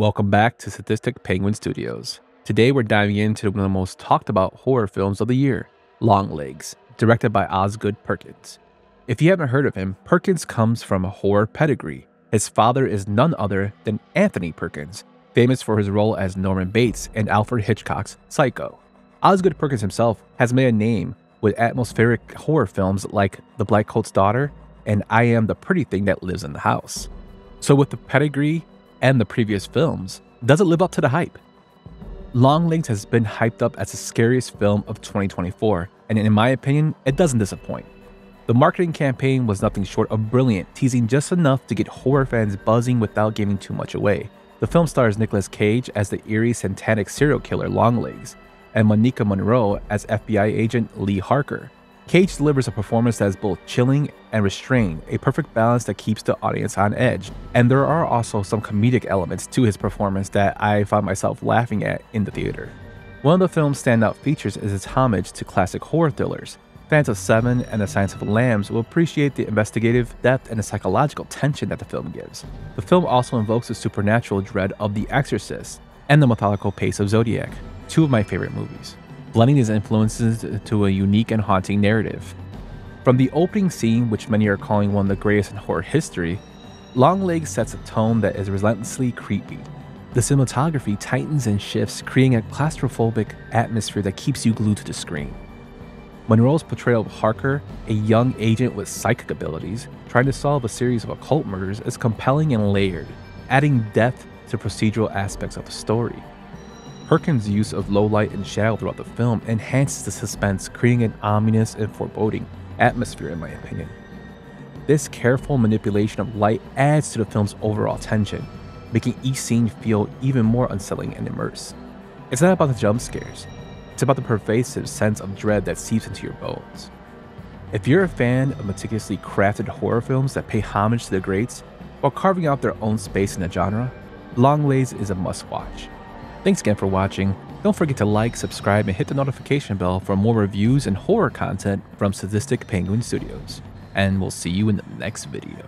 Welcome back to Sadistic Penguin Studios. Today we're diving into one of the most talked about horror films of the year, Longlegs, directed by Osgood Perkins. If you haven't heard of him, Perkins comes from a horror pedigree. His father is none other than Anthony Perkins, famous for his role as Norman Bates in Alfred Hitchcock's Psycho. Osgood Perkins himself has made a name with atmospheric horror films like The Blackcoat's Daughter and I Am the Pretty Thing That Lives in the House. So with the pedigree and the previous films, does it live up to the hype? Longlegs has been hyped up as the scariest film of 2024, and in my opinion, it doesn't disappoint. The marketing campaign was nothing short of brilliant, teasing just enough to get horror fans buzzing without giving too much away. The film stars Nicolas Cage as the eerie satanic serial killer Longlegs, and Maika Monroe as FBI agent Lee Harker. Cage delivers a performance that is both chilling and restrained, a perfect balance that keeps the audience on edge. And there are also some comedic elements to his performance that I found myself laughing at in the theater. One of the film's standout features is its homage to classic horror thrillers. Fans of Seven and The Silence of the Lambs will appreciate the investigative depth and the psychological tension that the film gives. The film also invokes the supernatural dread of The Exorcist and the methodical pace of Zodiac, two of my favorite movies, blending these influences into a unique and haunting narrative. From the opening scene, which many are calling one of the greatest in horror history, Longlegs sets a tone that is relentlessly creepy. The cinematography tightens and shifts, creating a claustrophobic atmosphere that keeps you glued to the screen. Monroe's portrayal of Harker, a young agent with psychic abilities, trying to solve a series of occult murders, is compelling and layered, adding depth to procedural aspects of the story. Perkins' use of low light and shadow throughout the film enhances the suspense, creating an ominous and foreboding atmosphere in my opinion. This careful manipulation of light adds to the film's overall tension, making each scene feel even more unsettling and immersive. It's not about the jump scares, it's about the pervasive sense of dread that seeps into your bones. If you're a fan of meticulously crafted horror films that pay homage to the greats while carving out their own space in the genre, Longlegs is a must-watch. Thanks again for watching. Don't forget to like, subscribe, and hit the notification bell for more reviews and horror content from Sadistic Penguin Studios. And we'll see you in the next video.